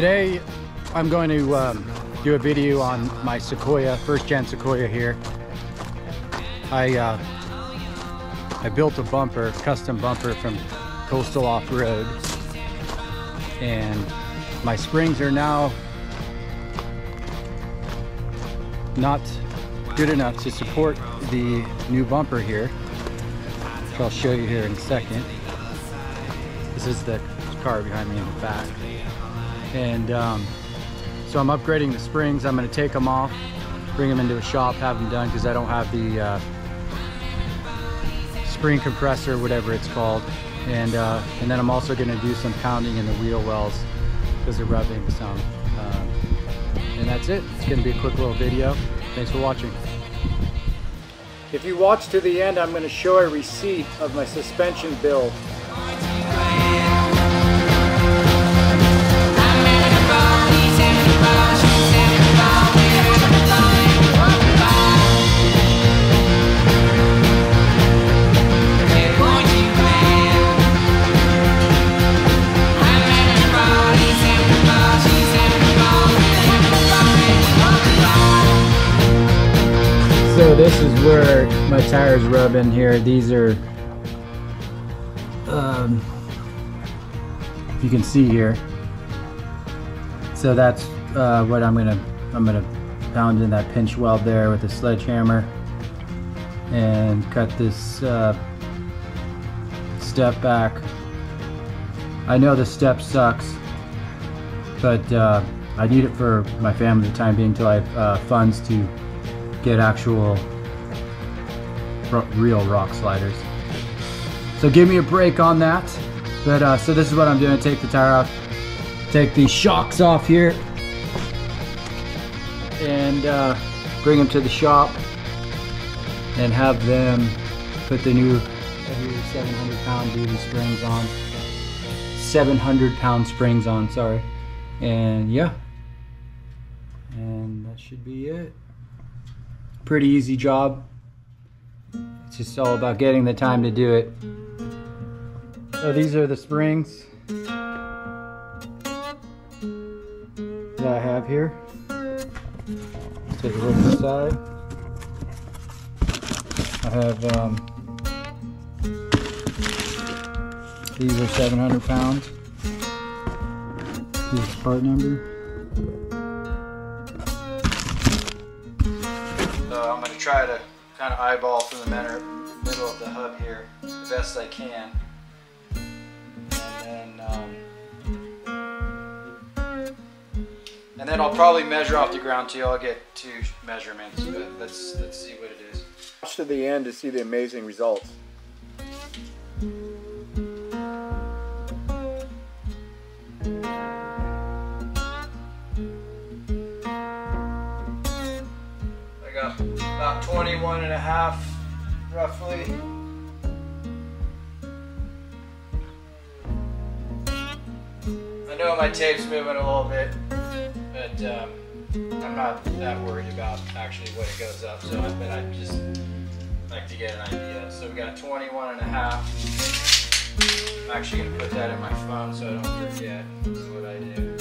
Today I'm going to do a video on my Sequoia, 1st-gen Sequoia here. I built a bumper, custom bumper from Coastal Off Road, and my springs are now not good enough to support the new bumper here, which I'll show you here in a second. This is the car behind me in the back. And so I'm upgrading the springs. I'm going to take them off, bring them into a shop, have them done, because I don't have the spring compressor, whatever it's called. And then I'm also going to do some pounding in the wheel wells because they're rubbing some. And that's it. It's going to be a quick little video. Thanks for watching. If you watch to the end, I'm going to show a receipt of my suspension build. So this is where my tires rub in here. These are, if you can see here. So that's what I'm gonna pound in that pinch weld there with a sledgehammer and cut this step back. I know the step sucks, but I need it for my family for the time being until I have funds to get actual real rock sliders. So give me a break on that. But so this is what I'm doing. Take the tire off, take the shocks off here, and bring them to the shop and have them put the new 700-pound duty springs on. 700-pound springs on, sorry. And yeah, and that should be it. Pretty easy job. It's just all about getting the time to do it. So these are the springs that I have here. Let's take a look inside. I have these are 700 pounds. Here's the part number. I'm going to try to kind of eyeball from the middle of the hub here the best I can, and then I'll probably measure off the ground too. I'll get two measurements, but let's see what it is. Watch to the end to see the amazing results. About 21 and a half, roughly. I know my tape's moving a little bit, but I'm not that worried about actually what it goes up, so I just like to get an idea. So we got 21 and a half. I'm actually going to put that in my phone so I don't forget what I do.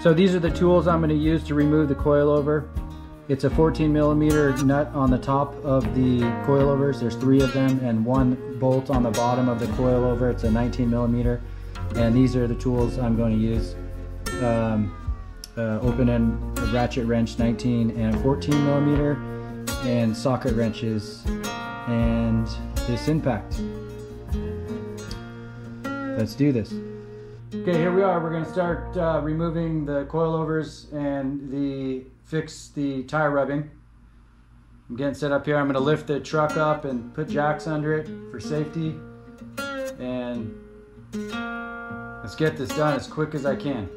So these are the tools I'm going to use to remove the coilover. It's a 14mm nut on the top of the coilovers. There's 3 of them and 1 bolt on the bottom of the coilover. It's a 19mm, and these are the tools I'm going to use. Open end ratchet wrench 19 and 14mm, and socket wrenches, and this impact. Let's do this. Okay, here we are. We're going to start removing the coilovers and fix the tire rubbing. I'm getting set up here. I'm going to lift the truck up and put jacks under it for safety. And let's get this done as quick as I can.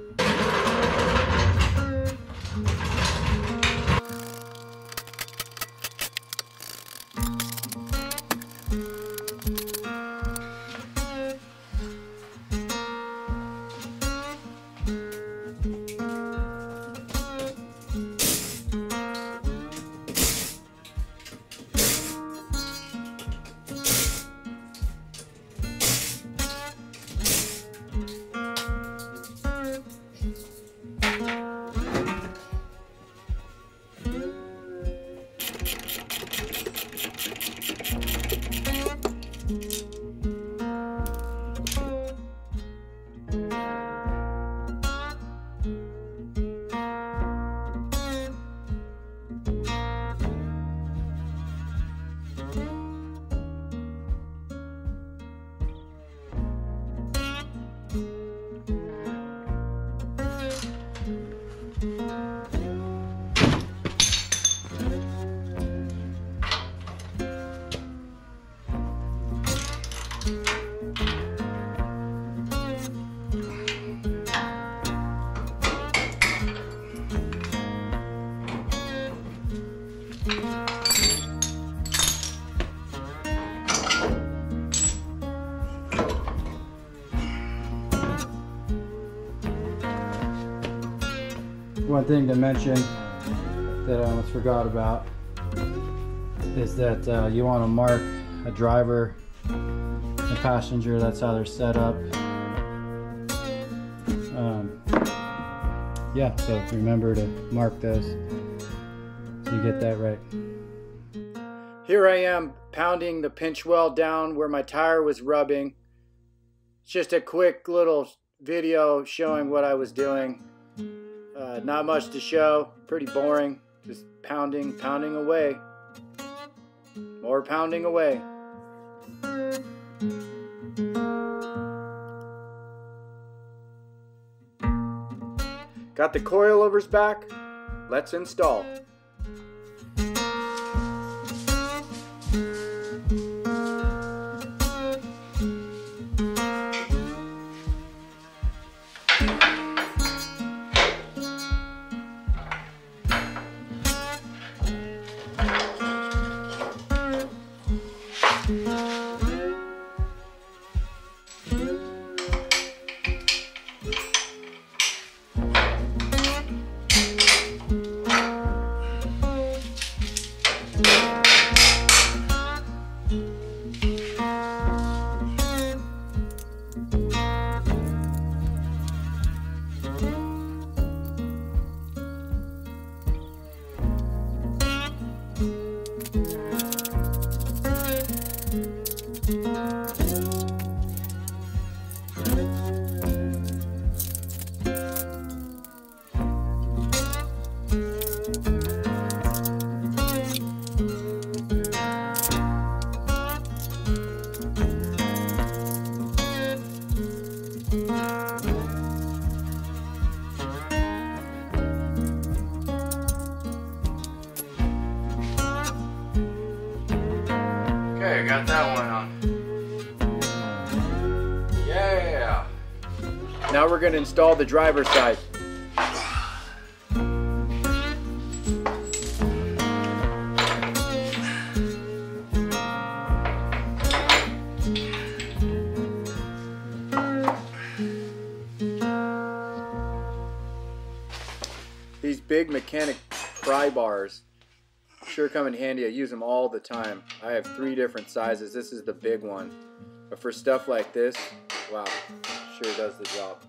One thing to mention that I almost forgot about is that you want to mark a driver and passenger. That's how they're set up. Yeah, so remember to mark those so you get that right. Here I am pounding the pinch weld down where my tire was rubbing. Just a quick little video showing what I was doing. Not much to show, pretty boring, just pounding away, more pounding away. Got the coilovers back, let's install. I got that one on. Yeah! Now we're going to install the driver's side. These big mechanic pry bars sure come in handy. I use them all the time. I have 3 different sizes. This is the big one, but for stuff like this, wow, sure does the job.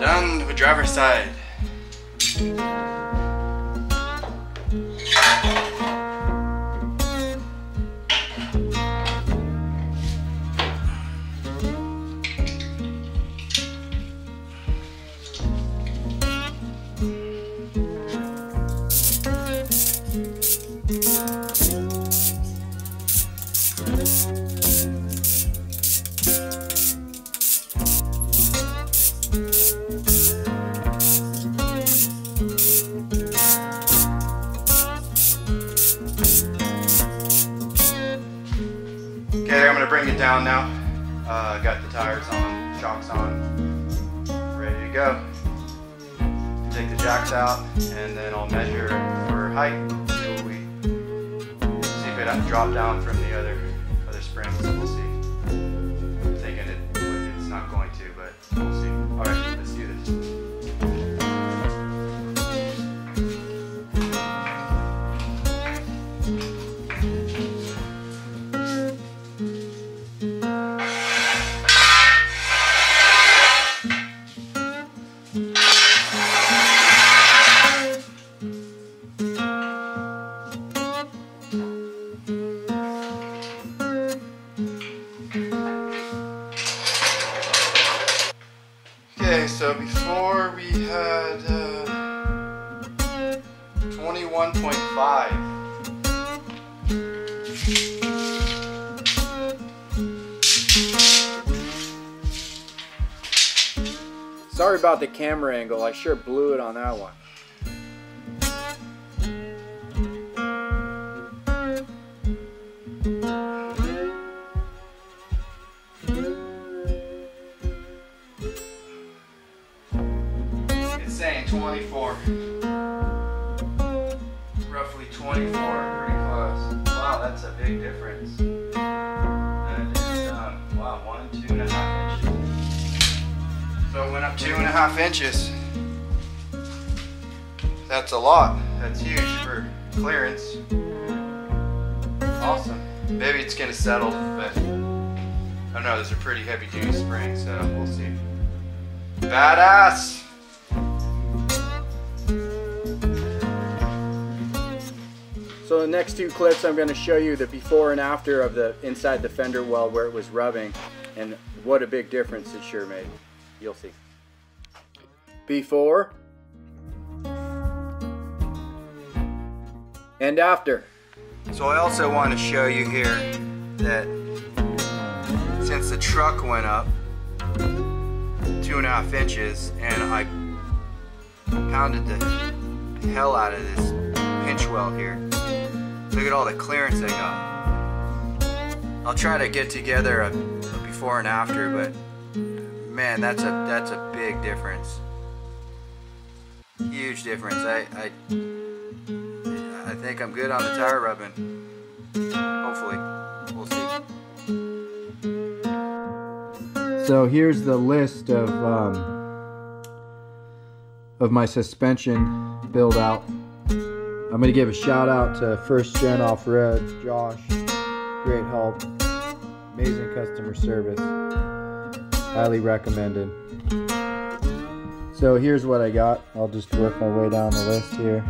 Down the driver's side. Bring it down now. Got the tires on, shocks on, ready to go. Take the jacks out, and then I'll measure for height. See if it dropped down from the other springs. We'll see. I'm thinking it's not going to, but we'll see. All right, let's do this. 21.5. Sorry about the camera angle, I sure blew it on that one. It's saying 24. Roughly 24, pretty close. Wow, that's a big difference. That is, wow, 1 and 2.5 inches. So it went up 2.5 inches. That's a lot. That's huge for clearance. Awesome. Maybe it's gonna settle, but I don't know, those are pretty heavy duty springs, so we'll see. Badass! So the next two clips I'm gonna show you the before and after of the inside the fender well where it was rubbing, and what a big difference it sure made. You'll see. Before and after. So I also want to show you here that since the truck went up 2.5 inches and I pounded the hell out of this pinch well here, look at all the clearance I got. I'll try to get together a before and after, but man, that's a big difference. Huge difference. I think I'm good on the tire rubbing. Hopefully. We'll see. So here's the list of my suspension build out. I'm going to give a shout out to 1stGen Off-Road, Josh. Great help. Amazing customer service. Highly recommended. So here's what I got. I'll just work my way down the list here.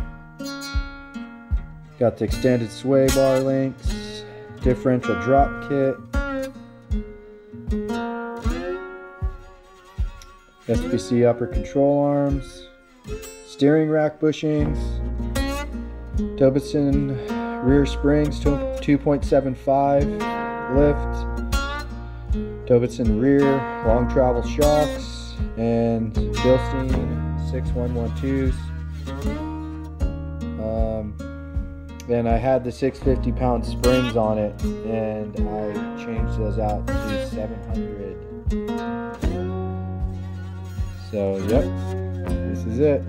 Got the extended sway bar links, differential drop kit, SPC upper control arms, steering rack bushings, Dobinson rear springs 2.75 lift, Dobinson rear, long travel shocks, and Bilstein 6112s. Then I had the 650-pound springs on it, and I changed those out to 700. So, yep, this is it.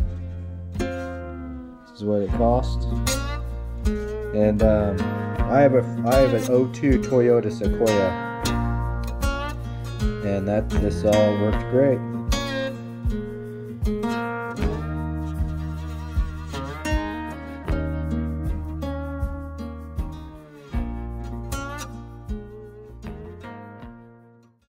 This is what it cost. And I have an 02 Toyota Sequoia. And this all worked great.